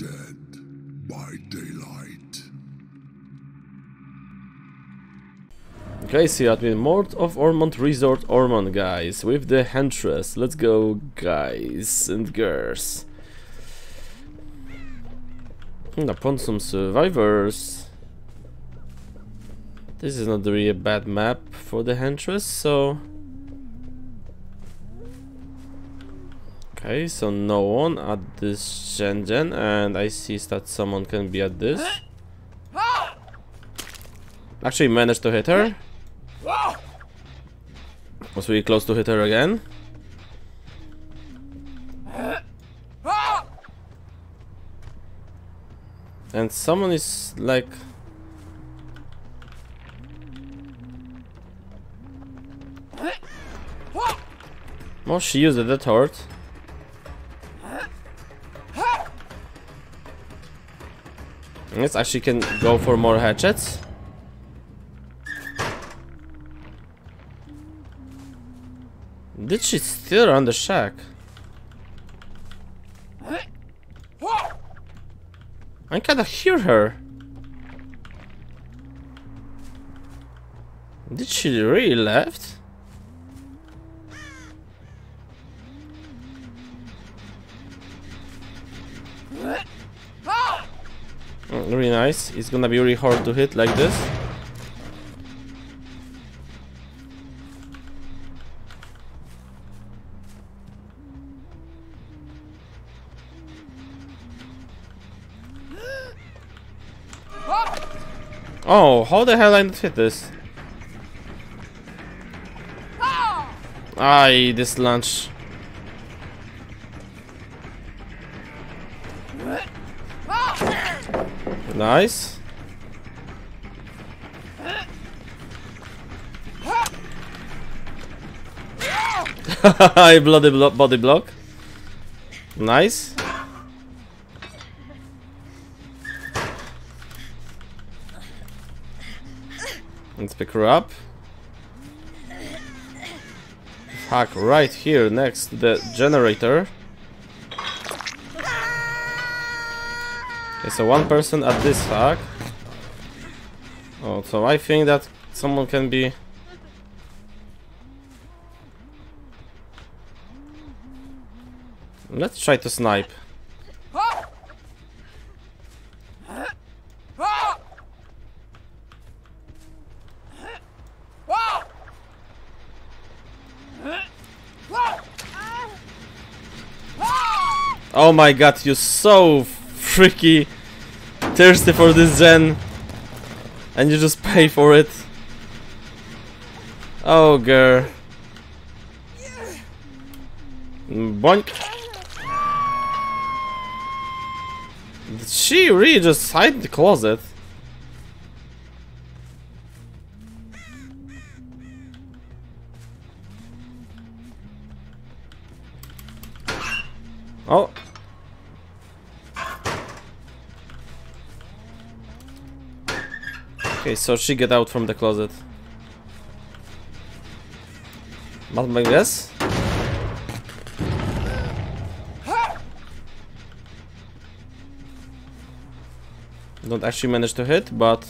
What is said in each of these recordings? Dead by Daylight. Okay, see that we Mort of Ormond Resort Ormond, guys, with the Huntress. Let's go, guys and girls. And upon some survivors. This is not really a bad map for the Huntress, so... Okay, so no one at this Shenzhen, and I see that someone can be at this. Actually managed to hit her. Was really close to hit her again. And someone is like... Oh, she used a dead heart. Yes, actually can go for more hatchets. Did she still run the shack? I kinda hear her. Did she really left? Really nice. It's gonna be really hard to hit like this. Oh, how the hell I didn't hit this? Aye, this lunch. Nice. I bloody body block. Nice. Let's pick her up. Fuck, right here next to the generator. Okay, so one person at this hack. Oh, so I think that someone can be... Let's try to snipe. Oh my god, you're so freaky thirsty for this gen, and you just pay for it. Oh girl. Boink. Did she really just hide in the closet? Oh. Okay, so she get out from the closet. Not my guess. Don't actually manage to hit, but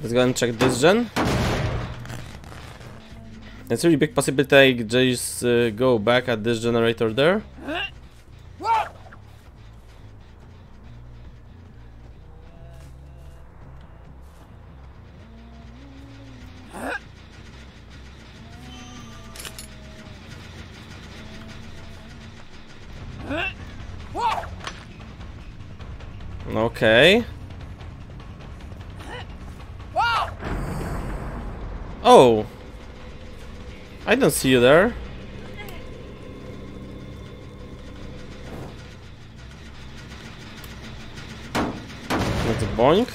let's go and check this gen. It's really big possibility I just go back at this generator there. Okay. Oh, I don't see you there. That's a boink.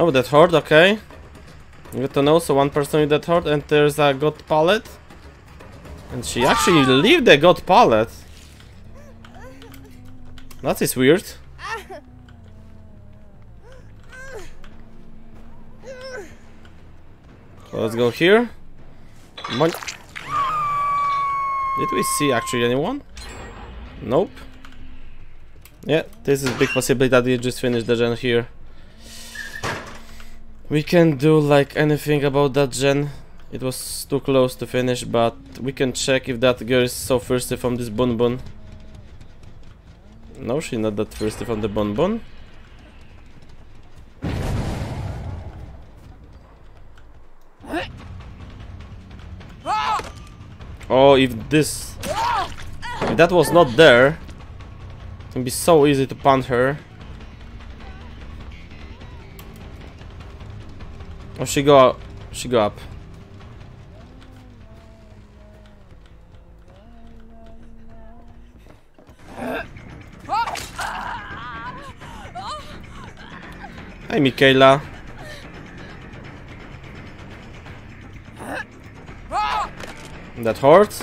Oh, that hurt, okay. Good to know, so one person with that hurt, and there's a god pallet. And she actually leave the god pallet. That is weird. So let's go here. Did we see actually anyone? Nope. Yeah, this is a big possibility that we just finished the gen here. We can't do like anything about that gen. It was too close to finish, but we can check if that girl is so thirsty from this bonbon. No, she's not that thirsty from the bonbon. Oh, if that was not there, it can be so easy to punt her. Oh, she go up. Hi, Mikaela. That hurts.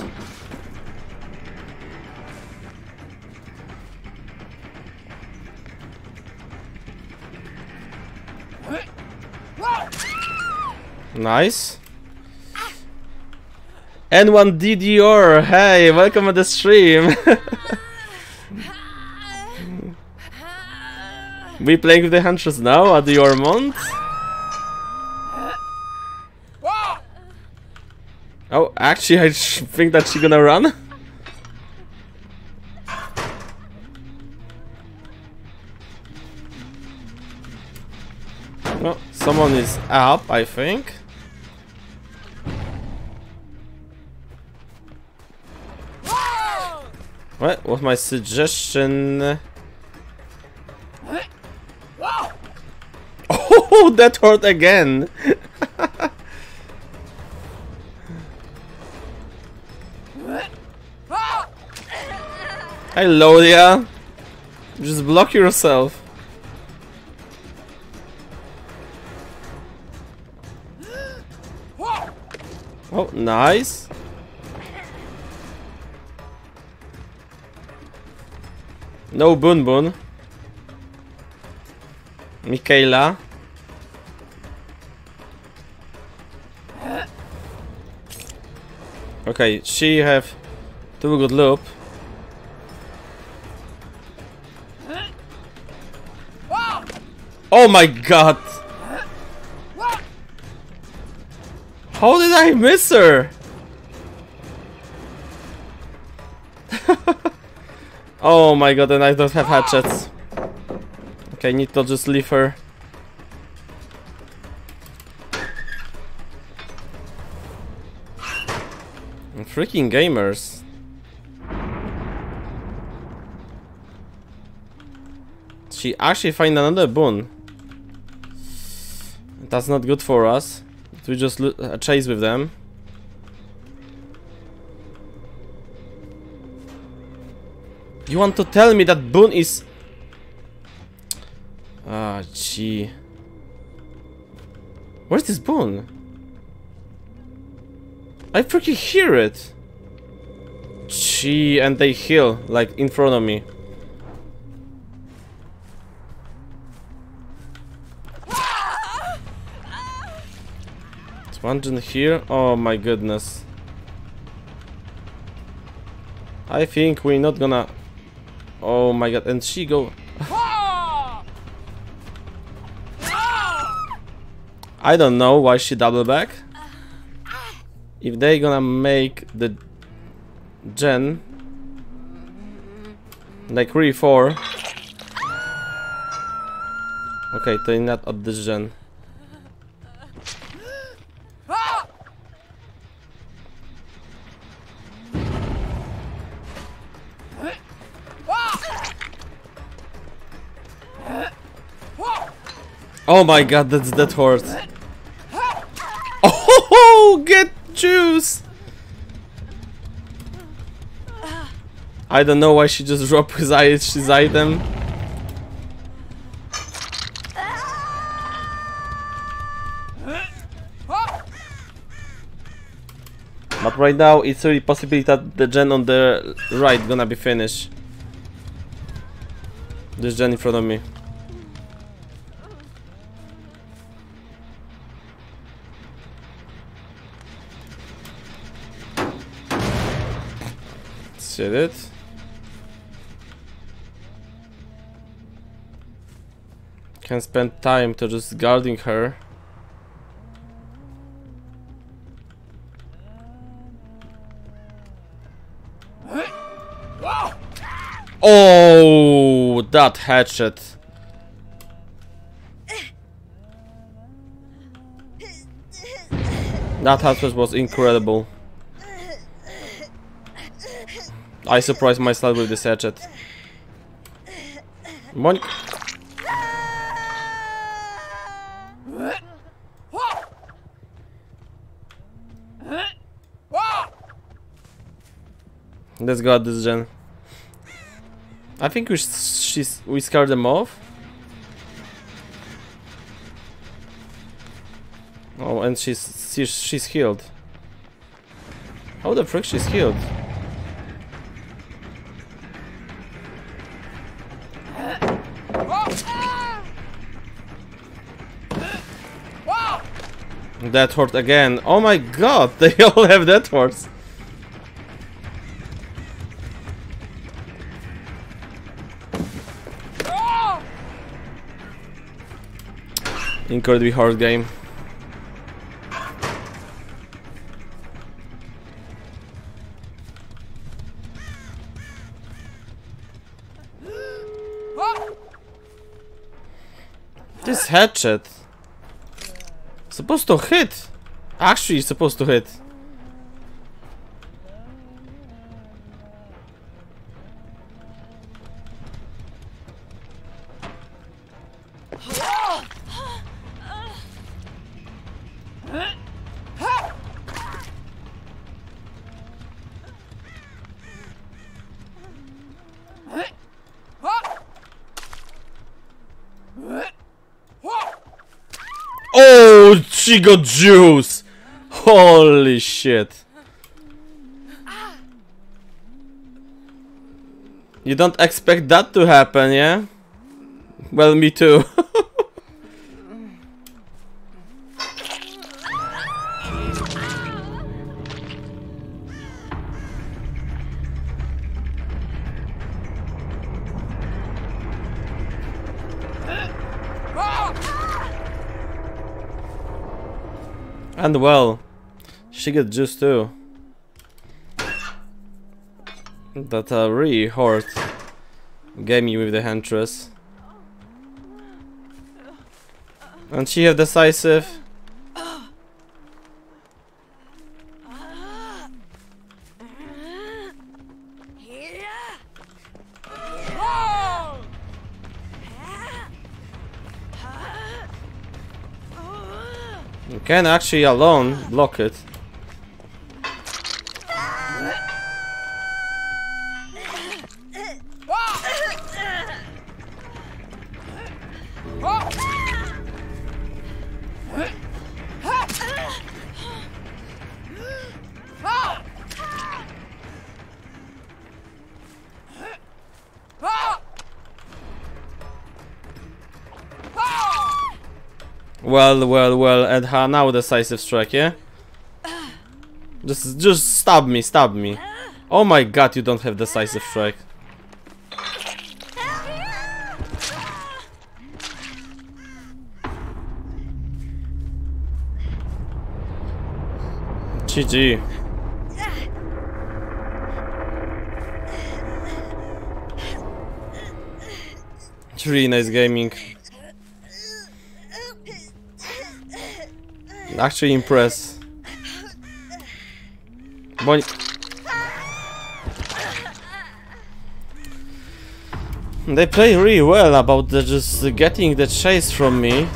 Nice. N1DDR, hey, welcome to the stream. We playing with the Huntress now at the Ormond. Oh, actually, I think that she's gonna run. Well, someone is up, I think. What was my suggestion? Oh, that hurt again. Hi, Lodia. Just block yourself. Oh, nice. No Boon Boon. Mikaela. Okay, she have two good loop. Oh my god! How did I miss her? Oh my god, and I don't have hatchets. Okay, I need to just leave her. Freaking gamers. She actually find another boon. That's not good for us. We just chase with them. You want to tell me that boon is... Ah, gee. Where's this boon? I freaking hear it. Gee, and they heal like in front of me. One gen here, oh my goodness. I think we're not gonna... Oh my god, and she go... I don't know why she double back. If they gonna make the gen like 3-4. Okay, they're not at this gen. Oh my god, that's that horde. Oh, get juice! I don't know why she just dropped his item. But right now, it's really possible that the gen on the right gonna be finished. There's Jen in front of me. Is that it? Can spend time to just guarding her. Oh, that hatchet. That hatchet was incredible. I surprised myself with this hatchet. One. Let's go at this Jen. I think we scared them off. Oh, and she's healed. How the frick she's healed? That horde again. Oh my god, they all have that hordes. Incredibly hard game. This hatchet supposed to hit. Actually, it's supposed to hit. She got juice! Holy shit! You don't expect that to happen, yeah? Well, me too. And well, she got juice too. That really hurt game you with the Huntress. And she have decisive. Can actually alone block it. Well, well, well, and now decisive strike, yeah? Just stab me, stab me. Oh my god, you don't have decisive strike. GG. It's really nice gaming. Actually impressed. Boy. They play really well about the just getting the chase from me.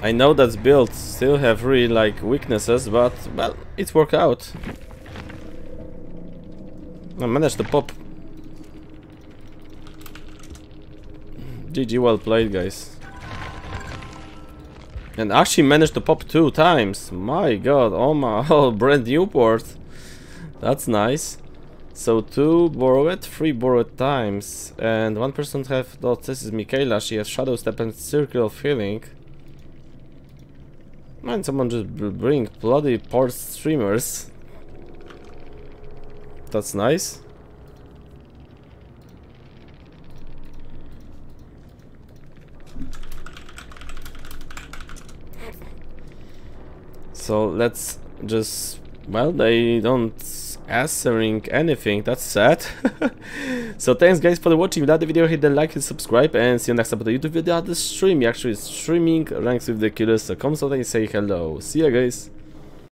I know that's built still have really like weaknesses, but well, it worked out. I managed to pop. GG, well played, guys. And actually managed to pop 2 times. My god, oh my, oh, brand new port. That's nice. So 2 borrowed, 3 borrowed times, and 1 person have dots. This is Mikaela. She has Shadow Step and Circle of Healing. Man, someone just bring bloody poor streamers. That's nice. So let's just, well, they don't answering anything. That's sad. So thanks guys for watching that video. Hit the like and subscribe, and see you next time on the YouTube video at the stream. Actually streaming ranks with the killers, so come so they say hello. See ya guys.